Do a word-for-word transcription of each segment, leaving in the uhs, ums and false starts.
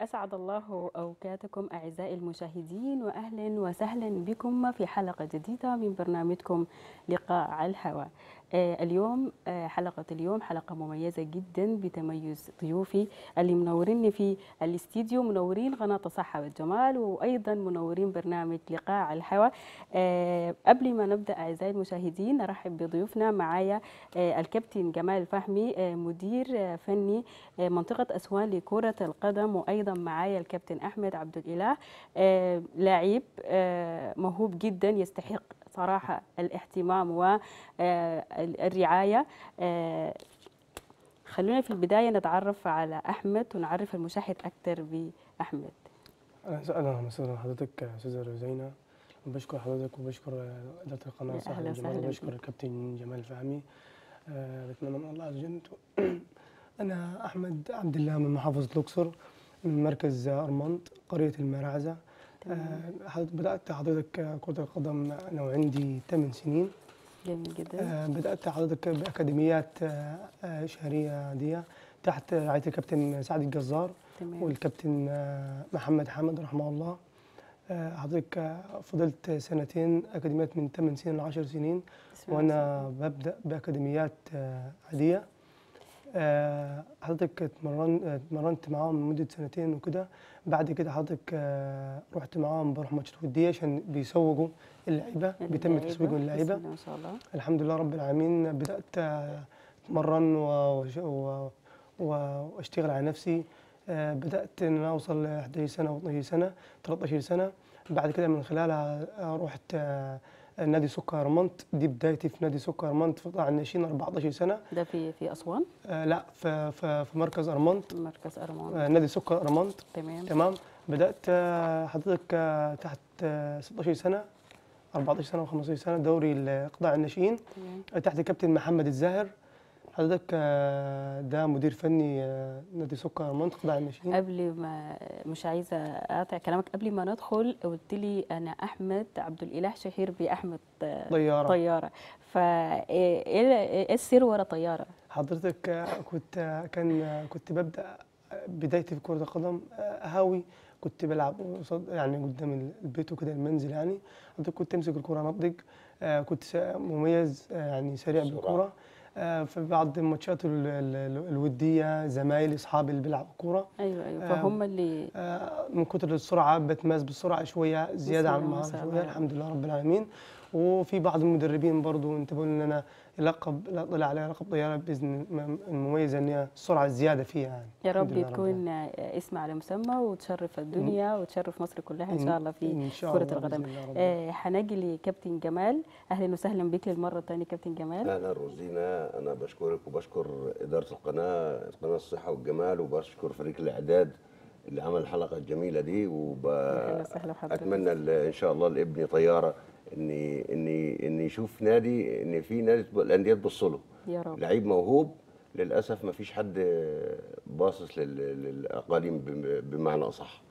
أسعد الله أوقاتكم أعزائي المشاهدين، وأهلا وسهلا بكم في حلقة جديدة من برنامجكم لقاء على الهواء. اليوم حلقة اليوم حلقة مميزة جدا بتميز ضيوفي اللي منورين في الاستديو، منورين قناة الصحة والجمال، وأيضا منورين برنامج لقاء على الهواء. قبل ما نبدأ أعزائي المشاهدين نرحب بضيوفنا. معايا الكابتن جمال فهمي مدير فني منطقة أسوان لكرة القدم، وأيضا معايا الكابتن أحمد عبد الله لاعب موهوب جدا يستحق صراحة الاهتمام والرعاية. خلونا في البداية نتعرف على أحمد ونعرف المشاهد أكثر بأحمد. أهلا وسهلا حضرتك أستاذة روزينا، بشكر حضرتك وبشكر إدارة القناة الصحة والجمال، وبشكر الكابتن جمال فهمي. بتمنى من الله عز وجل. أنا أحمد عبد الله من محافظة الأقصر، من مركز أرمنت قرية المراعزة. آه بدأت حضرتك كرة القدم أنا وعندي ثمان سنين. جميل جدا. آه بدأت حضرتك بأكاديميات آه آه شهرية دي تحت رعاية الكابتن سعد الجزار والكابتن آه محمد حمد رحمه الله. آه حضرتك فضلت سنتين أكاديميات من ثمان سنين ل عشر سنين، وأنا ببدأ بأكاديميات آه عادية. أه حضرتك اتمرنت اتمرنت معاهم لمده سنتين وكده. بعد كده حضرتك أه رحت معاهم بروح ماتشات وديه عشان بيسوقوا اللعيبه، بيتم تسويق اللعيبه ما شاء الله. الحمد لله رب العالمين. بدات اتمرن واشتغل على نفسي. أه بدات ان اوصل احدى عشرة سنة واثنتي عشرة سنة ثلاثة عشر سنة. بعد كده من خلالها رحت أه نادي سكر ارمنت. دي بدايتي في نادي سكر ارمنت في قطاع الناشئين أربعة عشر سنة. ده في في اسوان؟ آه لا في في, في مركز ارمنت. مركز ارمنت. آه نادي سكر ارمنت. تمام تمام. بدات آه حضرتك آه تحت آه ستة عشر سنة أربعة عشر سنة وخمسة عشر سنة دوري قطاع الناشئين. تمام. تحت الكابتن محمد الزاهر. حضرتك ده مدير فني نادي سكر ارمنت قطاع الناشئين. قبل ما مش عايزه اقاطع كلامك، قبل ما ندخل قلت لي انا احمد عبد الاله شهير باحمد طياره طياره، فايه السر ورا طياره؟ حضرتك كنت كان كنت ببدا بدايتي في كره القدم هاوي، كنت بلعب قصاد يعني قدام البيت وكده المنزل يعني. حضرتك كنت امسك الكره نضج، كنت مميز يعني سريع بالكره. في بعض الماتشات الوديه زمايلي اصحابي اللي بيلعبوا كوره ايوه ايوه فهم اللي من كتر السرعه بتماس بالسرعه شويه زياده عن ما شويه. الحمد لله رب العالمين. وفي بعض المدربين برضو انتبهوا ان انا لقب طلع عليها لقب طياره باذن المميزه ان هي السرعه الزياده فيها يعني. يا رب تكون اسم على مسمى وتشرف الدنيا وتشرف مصر كلها ان شاء الله في كره القدم. هنجي لكابتن جمال. اهلا وسهلا بك للمره الثانيه كابتن جمال. اهلا روزينا، انا بشكرك وبشكر اداره القناه قناه الصحه والجمال، وبشكر فريق الاعداد اللي عمل الحلقه الجميله دي. واتمنى ان شاء الله لابني طياره اني اني اني يشوف نادي، ان في نادي الانديه تبص له لعيب موهوب. للاسف ما فيش حد باصص للاقاليم بمعنى اصح،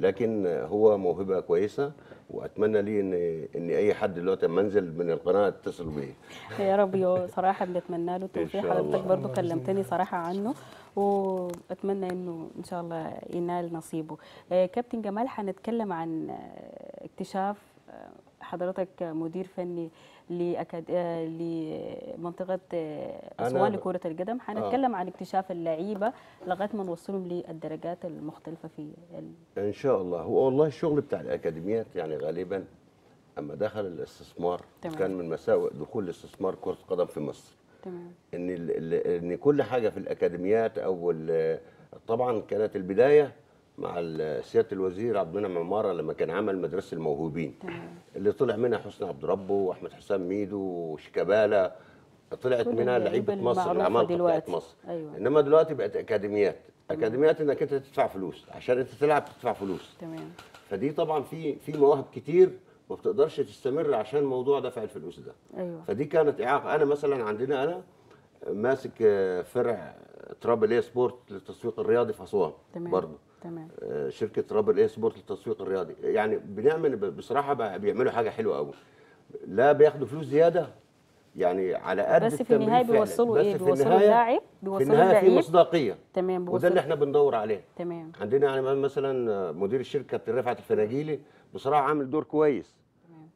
لكن هو موهبه كويسه، واتمنى لي ان ان اي حد دلوقتي منزل من القناه اتصل بيه. يا رب صراحه بنتمنى له التوفيق. حضرتك برضه كلمتني صراحه عنه، واتمنى انه ان شاء الله ينال نصيبه. كابتن جمال، هنتكلم عن اكتشاف حضرتك مدير فني لأكاد... لمنطقة أسوان لكرة القدم. هنتكلم آه. عن اكتشاف اللعيبة لغاية ما نوصلهم للدرجات المختلفة في ال... إن شاء الله. هو والله الشغل بتاع الأكاديميات يعني غالبا أما دخل الاستثمار. تمام. كان من مساوئ دخول الاستثمار كرة القدم في مصر. تمام. إن ال... إن كل حاجة في الأكاديميات أو ال... طبعا كانت البداية مع سياده الوزير عبد المنعم عماره لما كان عمل مدرسه الموهوبين. تمام. اللي طلع منها حسني عبد ربه واحمد حسام ميدو وشيكابالا، طلعت منها لعيبه مصر اللي عملها مصر. أيوة. انما دلوقتي بقت اكاديميات. تمام. اكاديميات انك انت تدفع فلوس عشان انت تلعب، تدفع فلوس. تمام. فدي طبعا في في مواهب كتير ما بتقدرش تستمر عشان موضوع دفع الفلوس ده. أيوة. فدي كانت اعاقه. انا مثلا عندنا انا ماسك فرع ترابل اي سبورت للتسويق الرياضي في اسوان برضه. تمام. شركه ترابل اي سبورت للتسويق الرياضي، يعني بنعمل بصراحه بيعملوا حاجه حلوه قوي. لا بياخدوا فلوس زياده يعني على قد بس في النهايه بيوصلوا ايه؟ بيوصلوا اللاعب، بيوصلوا اللاعب في مصداقيه. تمام، بيوصلوا، وده اللي احنا بندور عليه. تمام. عندنا يعني مثلا مدير الشركه رفعت الفناجيلي بصراحه عامل دور كويس. تمام.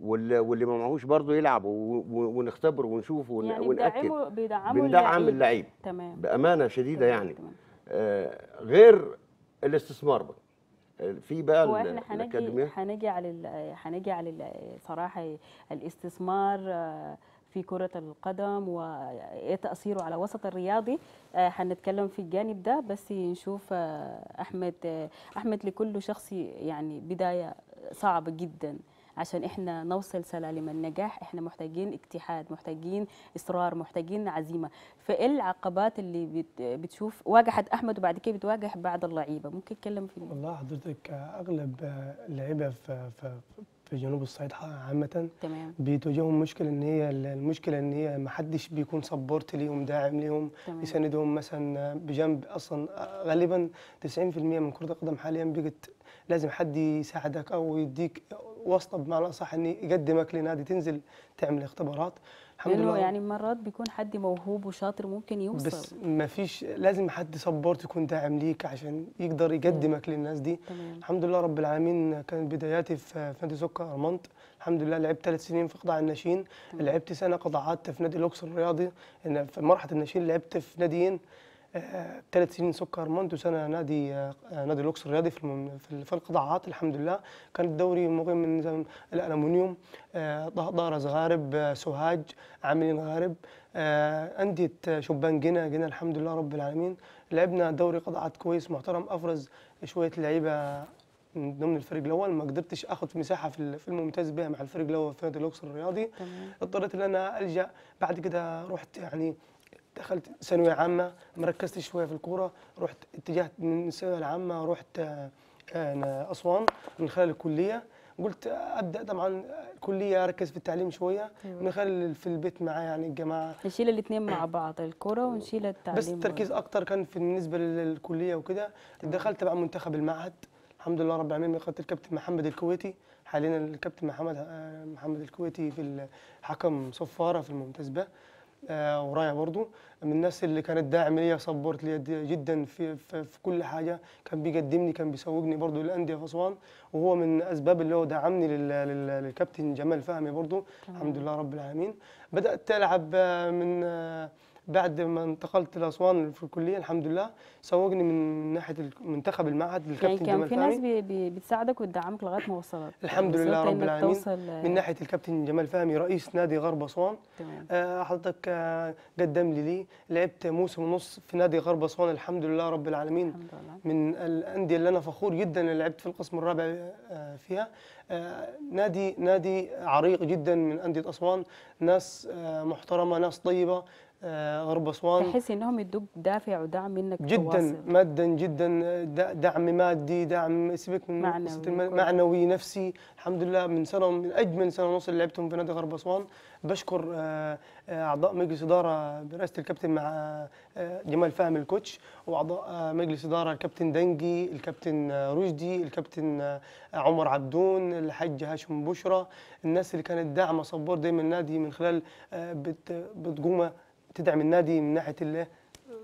واللي ما معهوش برضه يلعب ونختبره ونشوفه ونأكد. يعني بيدعموا بندعم اللعيب. تمام. بامانه شديده. تمام. يعني تمام. آه غير الاستثمار بقى في بقى هو احنا هنجي هنجي على هنجي على صراحه الاستثمار في كرة القدم وايه تأثيره على وسط الرياضي. هنتكلم آه في الجانب ده، بس نشوف آه احمد آه احمد لكل شخص يعني بداية صعبة جدا. عشان احنا نوصل سلالم النجاح احنا محتاجين اجتهاد، محتاجين اصرار، محتاجين عزيمه. فايه العقبات اللي بتشوف واجهت احمد وبعد كده بتواجه بعض اللعيبه؟ ممكن تتكلم في والله حضرتك اغلب اللعيبه في في جنوب الصعيد عامه بتواجههم مشكله ان هي المشكله ان هي ما حدش بيكون سبورت ليهم، داعم ليهم، يساندهم مثلا بجنب. اصلا غالبا تسعين بالمئة من كره القدم حاليا بقت لازم حد يساعدك او يديك واسطه، بمعنى اصح ان يقدمك لنادي تنزل تعمل اختبارات. الحمد لله يعني مرات بيكون حد موهوب وشاطر ممكن يوصل، بس ما فيش، لازم حد سبورت يكون داعم ليك عشان يقدر يقدمك للناس دي. تمام. الحمد لله رب العالمين. كان بداياتي في نادي سكر ارمنت، الحمد لله لعبت ثلاث سنين في قطاع الناشئين، لعبت سنه قطاعات في نادي لوكس الرياضي في مرحله الناشئين، لعبت في ناديين، ثلاث سنين سكر ارمنت وسنه نادي آه نادي لوكس الرياضي في في القطاعات. الحمد لله كان الدوري مغيم من الالومنيوم، آه دارز غارب، آه سوهاج، عاملين غارب، آه انديه شبان، جنة جنة الحمد لله رب العالمين. لعبنا دوري قطاعات كويس محترم، افرز شويه لعيبه من ضمن الفريق الاول، ما قدرتش اخذ مساحه في في الممتاز بها مع الفريق الاول في نادي لوكس الرياضي. اضطريت ان انا الجا بعد كده، رحت يعني دخلت ثانوية عامة، مركزت شوية في الكورة، رحت اتجهت من الثانوية العامة، رحت أسوان من خلال الكلية. قلت أبدأ طبعا الكلية أركز في التعليم شوية، من خلال في البيت مع يعني الجماعة نشيل الاثنين مع بعض، الكورة ونشيل التعليم، بس التركيز أكتر كان في بالنسبة للكلية وكده. دخلت طبعا منتخب المعهد الحمد لله رب العالمين، اخذت الكابتن محمد الكويتي، حاليا الكابتن محمد محمد الكويتي في الحكم صفارة في الممتاز به. آه ورايا برضو من الناس اللي كانت داعم ليا، سبورت ليا جدا في, في في كل حاجه، كان بيقدمني، كان بيسوقني برضو للانديه في اسوان، وهو من اسباب اللي هو دعمني للكابتن جمال فهمي برضو. تمام. الحمد لله رب العالمين. بدات العب من بعد ما انتقلت لاسوان في الكليه، الحمد لله سوقني من ناحيه منتخب المعهد للكابتن يعني جمال فهمي. كان في ناس بي بتساعدك وتدعمك لغايه ما وصلت الحمد لله رب العالمين، من ناحيه الكابتن جمال فهمي رئيس نادي غرب اسوان. تمام. آه حضرتك آه قدم لي ليه، لعبت موسم ونص في نادي غرب اسوان الحمد لله رب العالمين. الحمد لله. من الانديه اللي انا فخور جدا اللي لعبت في القسم الرابع آه فيها. آه نادي نادي عريق جدا من انديه اسوان، ناس آه محترمه، ناس طيبه. آه غرب اسوان تحس انهم يدوك دافع ودعم منك جدا تواصل. مادا جدا، دعم مادي، دعم سيبك من معنوي, معنوي نفسي. الحمد لله من سنه من اجمل سنه ونص اللي لعبتهم في نادي غرب اسوان. بشكر آه اعضاء مجلس اداره برئاسه الكابتن مع آه جمال فهمي الكوتش، واعضاء آه مجلس اداره الكابتن دنجي، الكابتن آه رجدي، الكابتن آه عمر عبدون، الحاج هاشم بشرى، الناس اللي كانت داعمه صبور دايما النادي من خلال آه بت بتقومه تدعم النادي من ناحيه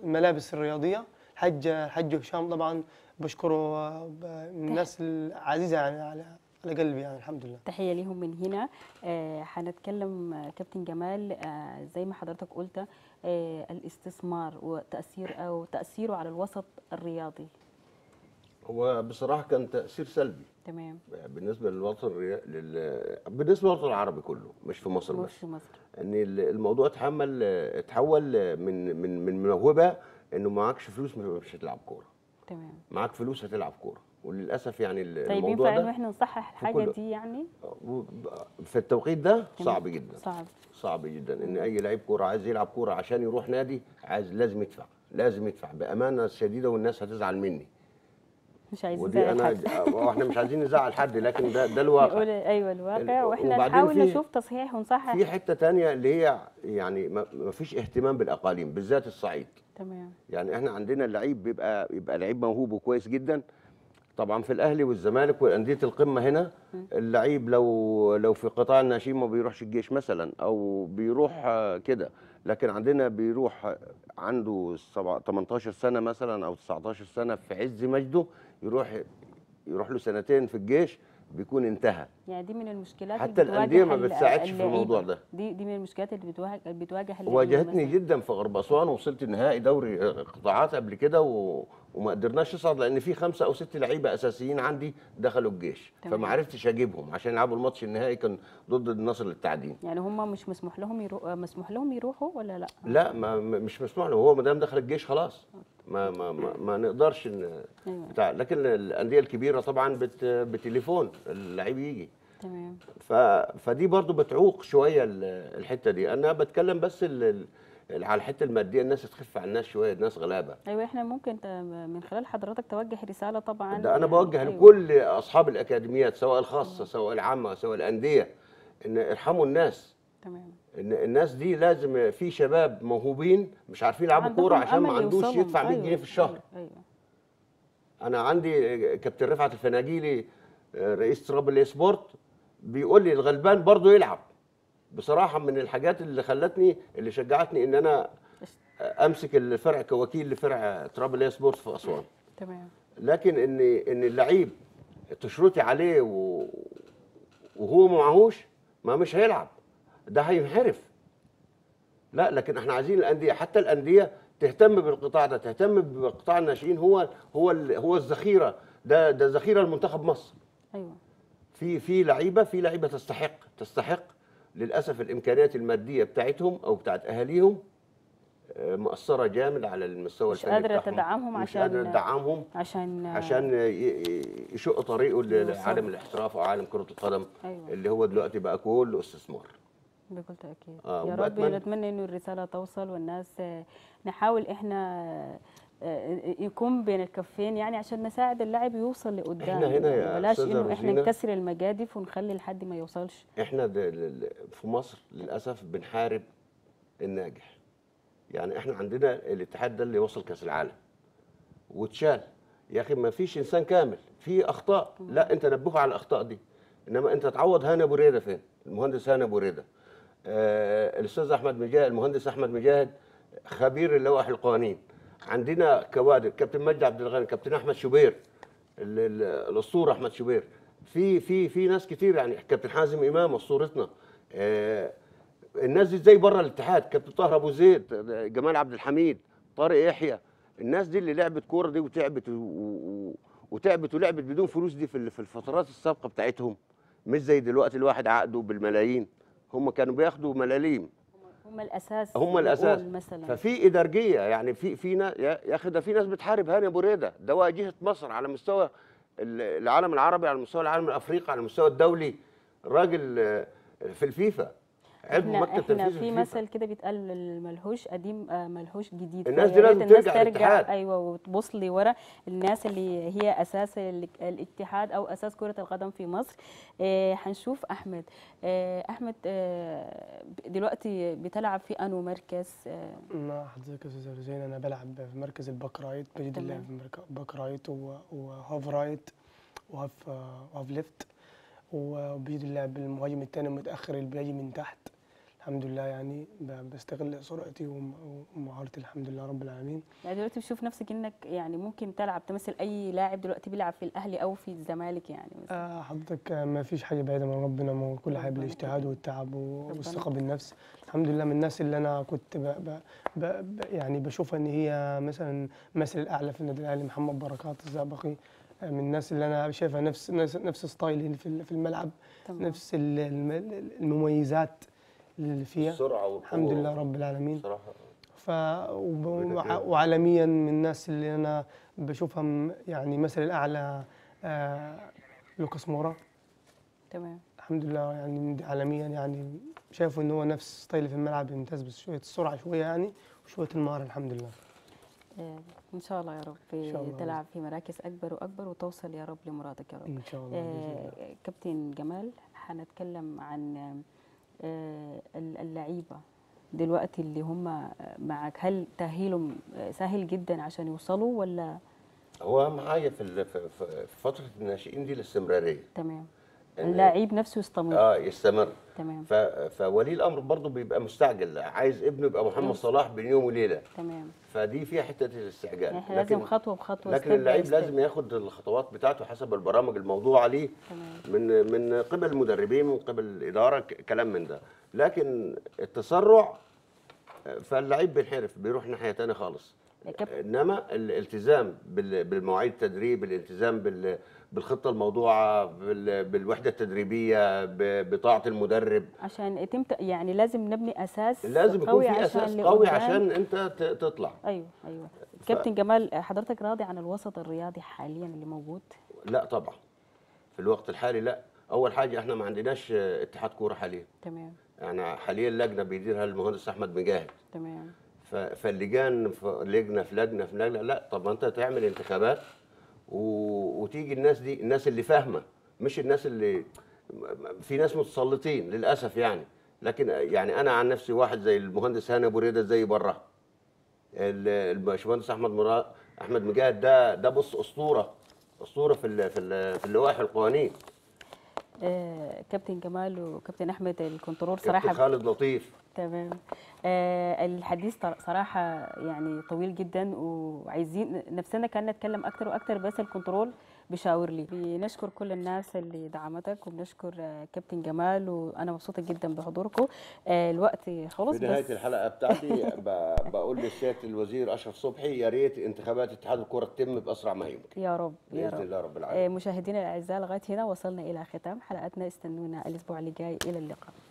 الملابس الرياضيه. الحاج الحاج هشام طبعا بشكره، من الناس العزيزه يعني على على قلبي يعني الحمد لله. تحيه ليهم من هنا. هنتكلم آه كابتن جمال، آه زي ما حضرتك قلت آه الاستثمار وتاثير او تاثيره على الوسط الرياضي. هو بصراحه كان تاثير سلبي. تمام. بالنسبه للوطن لل... بالنسبه للوطن العربي كله، مش في مصر بس، في مصر ان الموضوع اتحمل اتحول من من من موهبه انه معكش فلوس مش هتلعب كوره. تمام. معاك فلوس هتلعب كوره، وللاسف يعني الموضوع طيب ينفع ان احنا نصحح الحاجه دي يعني في التوقيت ده؟ صعب جدا، صعب صعب جدا ان اي لعيب كوره عايز يلعب كوره عشان يروح نادي عايز لازم يدفع، لازم يدفع بامانه شديده، والناس هتزعل مني، مش عايزين نزعل حد واحنا مش عايزين نزعل حد، لكن ده ده الواقع. ايوه الواقع، واحنا نحاول نشوف تصحيح ونصحح. في حته ثانيه اللي هي يعني ما فيش اهتمام بالاقاليم بالذات الصعيد. تمام. يعني احنا عندنا اللعيب بيبقى يبقى لعيب موهوب وكويس جدا، طبعا في الاهلي والزمالك وانديه القمه هنا اللعيب لو لو في قطاع الناشئين ما بيروحش الجيش مثلا او بيروح كده، لكن عندنا بيروح عنده ثمانية عشر سنه مثلا او تسعة عشر سنه في عز مجده، يروح يروح له سنتين في الجيش بيكون انتهى. يعني دي من المشكلات حتى الانديه ما بتساعدش في الموضوع ده. دي دي من المشكلات اللي بتواجه بتواجه واجهتني جدا في غرب اسوان، وصلت نهائي دوري قطاعات قبل كده و... وما قدرناش نصعد لان في خمسه او ست لعيبه اساسيين عندي دخلوا الجيش، فما عرفتش اجيبهم عشان يلعبوا الماتش النهائي كان ضد النصر للتعدين. يعني هم مش مسموح لهم يرو... مسموح لهم يروحوا ولا لا؟ لا ما مش مسموح له، هو ما دام دخل الجيش خلاص ما ما ما, ما نقدرش ان... بتاع. لكن الانديه الكبيره طبعا بت... بتليفون اللعيب يجي. تمام. ف... فدي برضو بتعوق شويه الحته دي. انا بتكلم بس ال... على الحته الماديه، الناس تخف على الناس شويه، الناس غلابه. ايوه احنا ممكن من خلال حضرتك توجه رساله طبعا. ده انا بوجه أيوة. لكل اصحاب الاكاديميات سواء الخاصه سواء العامه سواء الانديه، ان ارحموا الناس. تمام. ان الناس دي لازم، في شباب موهوبين مش عارفين يلعبوا كوره عشان ما عندوش يدفع مية أيوة. جنيه في الشهر. أيوة. أيوة. انا عندي كابتن رفعت الفناجيلي رئيس ترابل اي سبورت بيقول لي الغلبان برضه يلعب. بصراحه من الحاجات اللي خلتني اللي شجعتني ان انا امسك الفرع كوكيل لفرع ترابل اي سبورت في اسوان. تمام. لكن ان ان اللعيب تشرطي عليه وهو معهوش ما مش هيلعب، ده هينحرف. لا لكن احنا عايزين الانديه، حتى الانديه تهتم بالقطاع ده، تهتم بقطاع الناشئين، هو هو هو الذخيره، ده ده ذخيره لمنتخب مصر. ايوه. في في لعيبه في لعيبه تستحق تستحق للاسف الامكانيات الماديه بتاعتهم او بتاعت اهاليهم مقصره جامد على المستوى الفني، مش قادره تدعمهم عشان مش قادره تدعمهم عشان عشان يشق طريقه لعالم الاحتراف او عالم كره القدم. أيوة. اللي هو دلوقتي بقى كله استثمار بكل تاكيد. آه يا رب نتمنى انه الرساله توصل والناس نحاول احنا يكون بين الكفين، يعني عشان نساعد اللاعب يوصل لقدام. احنا هنا يا بلاش انه احنا نكسر المجادف ونخلي لحد ما يوصلش. احنا في مصر للاسف بنحارب الناجح، يعني احنا عندنا الاتحاد ده اللي وصل كاس العالم واتشال. يا اخي ما فيش انسان كامل، في اخطاء، لا انت نبهه على الاخطاء دي، انما انت تعوض. هاني ابو ريده فين؟ المهندس هاني ابو ريده، آه الاستاذ احمد مجاهد، المهندس احمد مجاهد خبير اللوائح القوانين. عندنا كوادر، كابتن مجدي عبد الغني، كابتن احمد شوبير الاسطوره احمد شوبير، في في في ناس كتير، يعني كابتن حازم امام اسطورتنا. آه الناس دي ازاي بره الاتحاد؟ كابتن طاهر ابو زيد، جمال عبد الحميد، طارق يحيى، الناس دي اللي لعبت كوره دي وتعبت وتعبت ولعبت بدون فلوس دي في الفترات السابقه بتاعتهم، مش زي دلوقتي الواحد عقده بالملايين، هم كانوا بياخدوا ملاليم. هم الاساس هم الاساس مثلا. ففي ادارجيه، يعني في في ناس يا اخي، ده في ناس بتحارب هاني ابو ريده، ده واجهه مصر على مستوى العالم العربي، على مستوى العالم الافريقي، على المستوى الدولي، راجل في الفيفا عضو مكتب تنفيذي. في مثل كده بيتقال الملهوش قديم ملهوش جديد. الناس دي لازم الناس ترجع, ترجع ايوه وتبص لي ورا الناس اللي هي اساس الاتحاد او اساس كره القدم في مصر. آه هنشوف احمد آه احمد آه دلوقتي بتلعب في انو مركز؟ آه حضرتك يا استاذ حسين، انا بلعب في مركز الباك رايت، بجد اللعب في باك رايت وهاف رايت وهاف هاف ليفت، وبيد اللعب المهاجم الثاني المتاخر اللي بيجي من تحت. الحمد لله يعني بستغل سرعتي ومهارتي الحمد لله رب العالمين. يعني دلوقتي بشوف نفسك انك يعني ممكن تلعب تمثل اي لاعب دلوقتي بيلعب في الاهلي او في الزمالك يعني مثلا؟ آه حضرتك ما فيش حاجه بعيده من ربنا، ما كل حاجه بالاجتهاد والتعب والثقه بالنفس. الحمد لله من الناس اللي انا كنت ب ب ب يعني بشوفها ان هي مثلا مثل الاعلى في النادي الاهلي محمد بركات الزئبقي، من الناس اللي انا شايفها نفس نفس ستايلي في الملعب. طبعا. نفس المميزات اللي فيها الحمد لله رب العالمين صراحه. ف وعالميا من الناس اللي انا بشوفها يعني مثل الاعلى آه لوكاس مورا. تمام. الحمد لله يعني عالميا يعني شايفه ان هو نفس ستايلي في الملعب، ممتاز بس شويه السرعه شويه يعني وشويه المهاره الحمد لله. ان شاء الله يا رب تلعب في مراكز اكبر واكبر وتوصل يا رب لمرادك يا رب ان شاء الله. آه كابتن جمال، هنتكلم عن آه اللعيبه دلوقتي اللي هم معك، هل تاهيلهم سهل جدا عشان يوصلوا ولا هو معايا في فتره الناشئين دي الاستمراريه. تمام. اللاعب نفسه يستمر. اه يستمر. تمام. فولي الامر برضه بيبقى مستعجل، عايز ابنه يبقى محمد صلاح بين يوم وليله. تمام. فدي فيها حته الاستعجال. لكن لازم خطوه بخطوه. لكن اللاعب لازم ياخد الخطوات بتاعته حسب البرامج الموضوعه ليه. تمام. من من قبل المدربين، من قبل الاداره، كلام من ده. لكن التسرع فاللاعب بينحرف، بيروح ناحيه ثانيه خالص. انما الالتزام بالمواعيد التدريب، الالتزام بال بالخطه الموضوعه، بالوحده التدريبيه، بطاعه المدرب، عشان تم يعني لازم نبني اساس لازم قوي، يكون في اساس قوي عشان انت تطلع. ايوه ايوه ف... كابتن جمال، حضرتك راضي عن الوسط الرياضي حاليا اللي موجود؟ لا طبعا في الوقت الحالي لا. اول حاجه احنا ما عندناش اتحاد كوره حاليا. تمام. يعني حاليا لجنه بيديرها المهندس احمد مجاهد. تمام. فاللجان في لجنه في لجنه في لجنه، لا طب انت تعمل انتخابات وتيجي الناس دي، الناس اللي فاهمه، مش الناس اللي في ناس متسلطين للاسف يعني. لكن يعني انا عن نفسي واحد زي المهندس هاني ابو ريده زي بره، الباشمهندس احمد مراد احمد مجاهد ده ده بص اسطوره اسطوره في في اللوائح القوانين. آه كابتن جمال وكابتن احمد الكنترول صراحه، كابتن خالد لطيف. تمام. آه الحديث صراحه يعني طويل جدا، وعايزين نفسنا كان نتكلم اكتر واكتر، بس الكنترول بيشاور لي. بنشكر كل الناس اللي دعمتك، وبنشكر كابتن جمال، وانا مبسوطه جدا بحضوركم. آه الوقت خلص. في نهايه الحلقه بتاعتي بقول للسياده الوزير اشرف صبحي، يا ريت انتخابات اتحاد الكره تتم باسرع ما يمكن يا رب باذن يا رب. الله رب العالمين. آه مشاهدينا الاعزاء، لغايه هنا وصلنا الى ختام حلقتنا، استنونا الاسبوع اللي جاي، الى اللقاء.